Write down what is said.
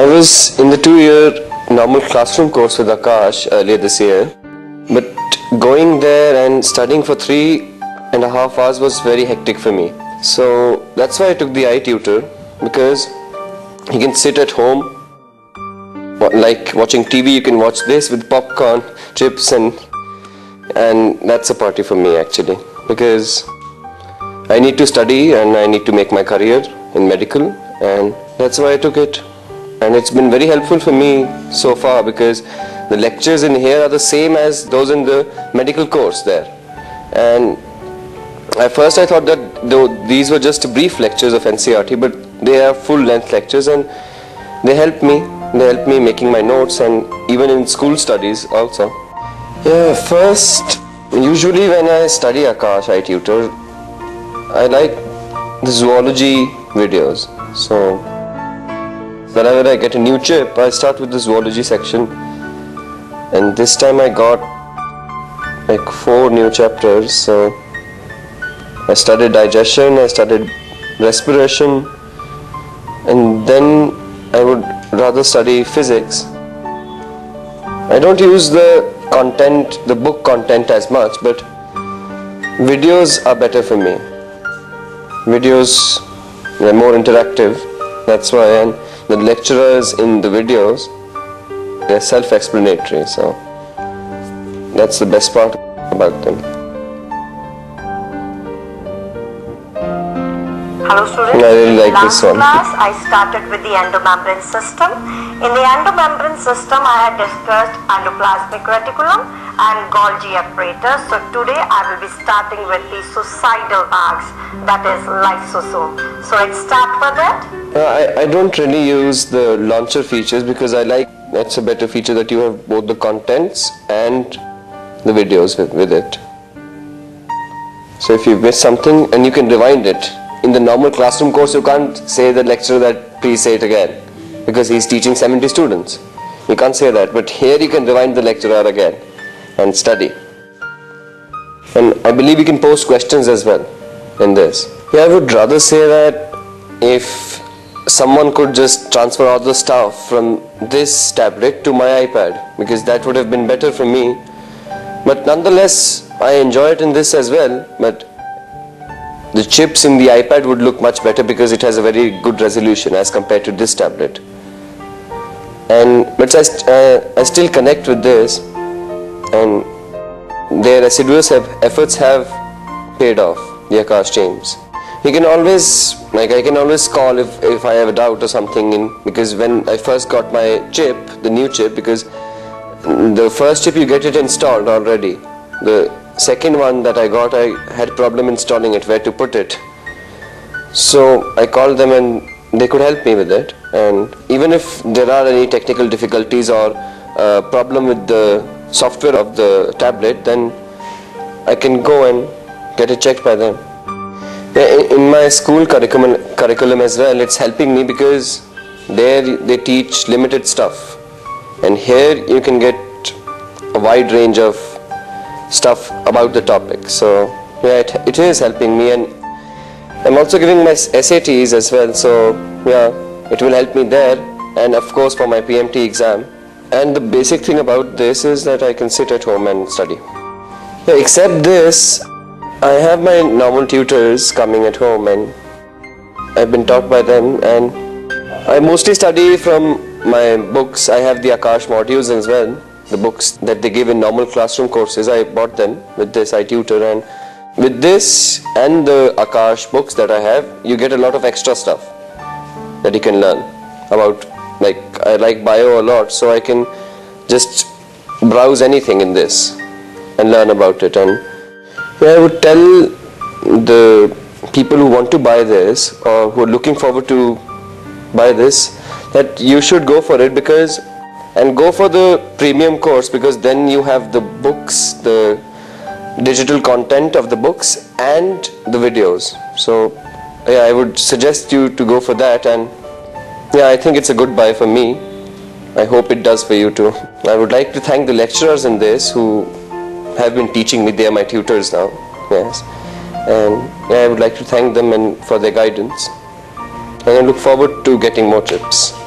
I was in the 2-year normal classroom course with Aakash earlier this year, but going there and studying for 3.5 hours was very hectic for me. So that's why I took the iTutor, because you can sit at home, like watching TV, you can watch this with popcorn, chips, and that's a party for me actually, because I need to study and I need to make my career in medical, and that's why I took it. And it's been very helpful for me so far, because the lectures in here are the same as those in the medical course there. And at first I thought that these were just brief lectures of NCRT, but they are full-length lectures, and they help me. They helped me making my notes and even in school studies also. Yeah, first, usually when I study Aakash iTutor, I like the zoology videos. So whenever I get a new chip, I start with the zoology section. And this time I got like 4 new chapters. So I studied digestion, I studied respiration, and then I would rather study physics. I don't use the content, the book content as much, but videos are better for me. Videos, they're more interactive, that's why, and the lecturers in the videos, they're self-explanatory, so that's the best part about them. Hello students, I really like last this one. Class I started with the endomembrane system. In the endomembrane system I had discussed endoplasmic reticulum and Golgi apparatus. So today I will be starting with the suicidal bags, that is lysosome. So let's start with that. I don't really use the launcher features, because I like, that's a better feature that you have both the contents and the videos with it. So if you miss something, and you can rewind it. In the normal classroom course, you can't say the lecture that please say it again, because he's teaching 70 students. You can't say that, but here you can rewind the lecturer again and study. And I believe you can post questions as well in this. Yeah, I would rather say that if someone could just transfer all the stuff from this tablet to my iPad, because that would have been better for me. But nonetheless, I enjoy it in this as well. But the chips in the iPad would look much better, because it has a very good resolution as compared to this tablet. And but I still connect with this, and their assiduous efforts have paid off, the Aakash teams. You can always, like I can always call if I have a doubt or something, because when I first got my chip, the new chip, because the first chip you get it installed already. The second one that I got, I had problem installing it, where to put it. So I called them and they could help me with it. And even if there are any technical difficulties or problem with the software of the tablet, then I can go and get it checked by them. In my school curriculum as well, it's helping me, because there they teach limited stuff. And here you can get a wide range of stuff about the topic, so yeah, it is helping me, and I'm also giving my SATs as well, so yeah, it will help me there, and of course for my PMT exam. And the basic thing about this is that I can sit at home and study. Yeah, except this, I have my normal tutors coming at home, and I've been taught by them, and I mostly study from my books. I have the Aakash modules as well. The books that they give in normal classroom courses, I bought them with this iTutor, and with this and the Aakash books that I have, you get a lot of extra stuff that you can learn about. Like I like bio a lot, so I can just browse anything in this and learn about it. And I would tell the people who want to buy this, or who are looking forward to buy this, that you should go for it, because and go for the premium course, because then you have the books, the digital content of the books and the videos. So yeah, I would suggest you to go for that, and yeah, I think it's a good buy for me. I hope it does for you too. I would like to thank the lecturers in this who have been teaching me. They are my tutors now, yes. And yeah, I would like to thank them and for their guidance. And I look forward to getting more tips.